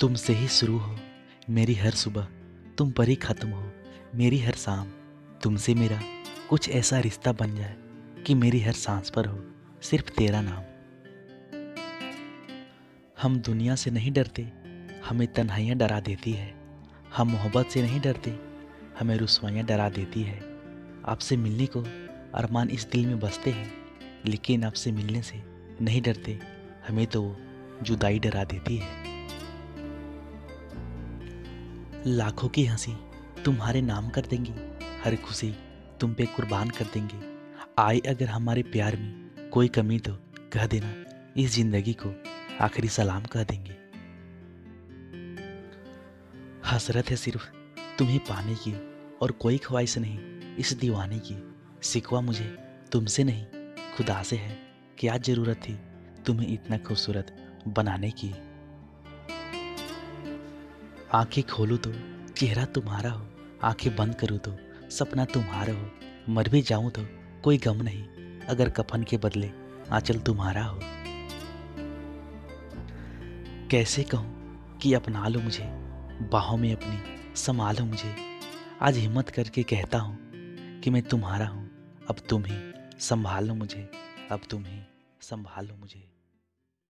तुमसे ही शुरू हो मेरी हर सुबह, तुम पर ही ख़त्म हो मेरी हर शाम। तुमसे मेरा कुछ ऐसा रिश्ता बन जाए कि मेरी हर सांस पर हो सिर्फ तेरा नाम। हम दुनिया से नहीं डरते, हमें तन्हाइयाँ डरा देती है। हम मोहब्बत से नहीं डरते, हमें रुसवाइयाँ डरा देती है। आपसे मिलने को अरमान इस दिल में बसते हैं, लेकिन आपसे मिलने से नहीं डरते, हमें तो वो जुदाई डरा देती है। लाखों की हंसी तुम्हारे नाम कर देंगे, हर खुशी तुम पे कुर्बान कर देंगे। आए अगर हमारे प्यार में कोई कमी तो कह देना, इस जिंदगी को आखिरी सलाम कह देंगे। हसरत है सिर्फ तुम्हें पाने की, और कोई ख्वाहिश नहीं इस दीवाने की। सिकवा मुझे तुमसे नहीं खुदा से है, क्या जरूरत थी तुम्हें इतना खूबसूरत बनाने की। आंखें खोलूं तो चेहरा तुम्हारा हो, आंखें बंद करूं तो सपना तुम्हारा हो। मर भी जाऊं तो कोई गम नहीं, अगर कफन के बदले आंचल तुम्हारा हो। कैसे कहूं कि अपना लो मुझे, बाहों में अपनी संभालो मुझे। आज हिम्मत करके कहता हूं कि मैं तुम्हारा हूं, अब तुम ही संभालो मुझे, अब तुम ही संभालो मुझे।